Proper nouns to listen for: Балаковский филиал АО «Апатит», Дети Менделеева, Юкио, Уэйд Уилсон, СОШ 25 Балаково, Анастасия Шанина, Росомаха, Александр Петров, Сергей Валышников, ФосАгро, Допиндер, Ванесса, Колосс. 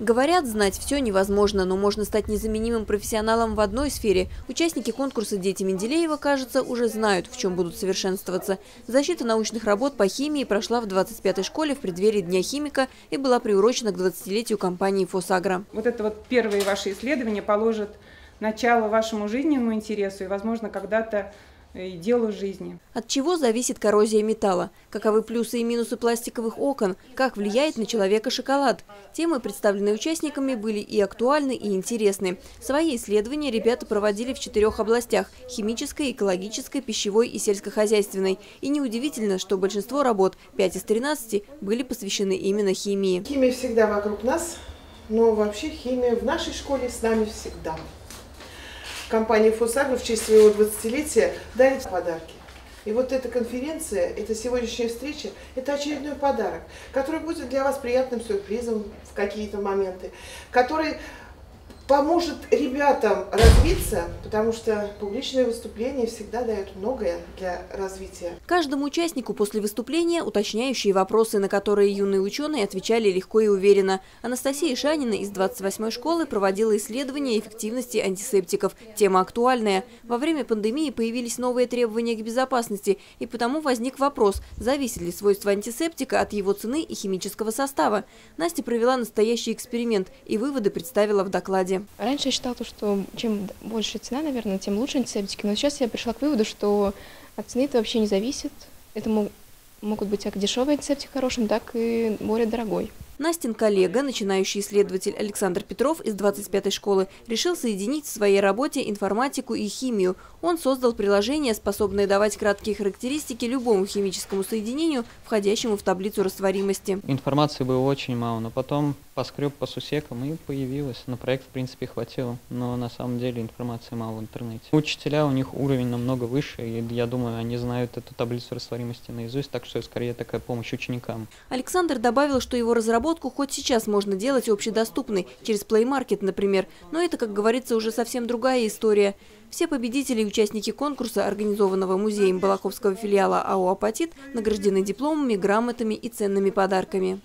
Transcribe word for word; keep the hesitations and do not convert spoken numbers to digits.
Говорят, знать все невозможно, но можно стать незаменимым профессионалом в одной сфере. Участники конкурса «Дети Менделеева», кажется, уже знают, в чем будут совершенствоваться. Защита научных работ по химии прошла в двадцать пятой школе в преддверии Дня химика и была приурочена к двадцатилетию компании «ФосАгро». Вот это вот первые ваши исследования положат начало вашему жизненному интересу и, возможно, когда-то и делу жизни. От чего зависит коррозия металла? Каковы плюсы и минусы пластиковых окон? Как влияет на человека шоколад? Темы, представленные участниками, были и актуальны, и интересны. Свои исследования ребята проводили в четырех областях – химической, экологической, пищевой и сельскохозяйственной. И неудивительно, что большинство работ, пять из тринадцати, были посвящены именно химии. Химия всегда вокруг нас, но вообще химия в нашей школе с нами всегда. Компания «ФосАгро» в честь своего двадцатилетия дарит подарки. И вот эта конференция, эта сегодняшняя встреча, это очередной подарок, который будет для вас приятным сюрпризом в какие-то моменты, который поможет ребятам развиться, потому что публичные выступления всегда дают многое для развития. Каждому участнику после выступления уточняющие вопросы, на которые юные ученые отвечали легко и уверенно. Анастасия Шанина из двадцать восьмой школы проводила исследования эффективности антисептиков. Тема актуальная. Во время пандемии появились новые требования к безопасности, и потому возник вопрос, зависит ли свойства антисептика от его цены и химического состава. Настя провела настоящий эксперимент и выводы представила в докладе. Раньше я считала, что чем больше цена, наверное, тем лучше антисептики. Но сейчас я пришла к выводу, что от цены это вообще не зависит. Это могут быть как дешевый антисептик хорошим, так и более дорогой. Настин коллега, начинающий исследователь Александр Петров из двадцать пятой школы, решил соединить в своей работе информатику и химию. Он создал приложение, способное давать краткие характеристики любому химическому соединению, входящему в таблицу растворимости. Информации было очень мало, но потом поскреб по сусекам и появилось. На проект, в принципе, хватило, но на самом деле информации мало в интернете. Учителя, у них уровень намного выше, и я думаю, они знают эту таблицу растворимости наизусть, так что скорее такая помощь ученикам. Александр добавил, что его разработка Разработку хоть сейчас можно делать общедоступной, через Play Market, например, но это, как говорится, уже совсем другая история. Все победители и участники конкурса, организованного музеем Балаковского филиала АО «Апатит», награждены дипломами, грамотами и ценными подарками.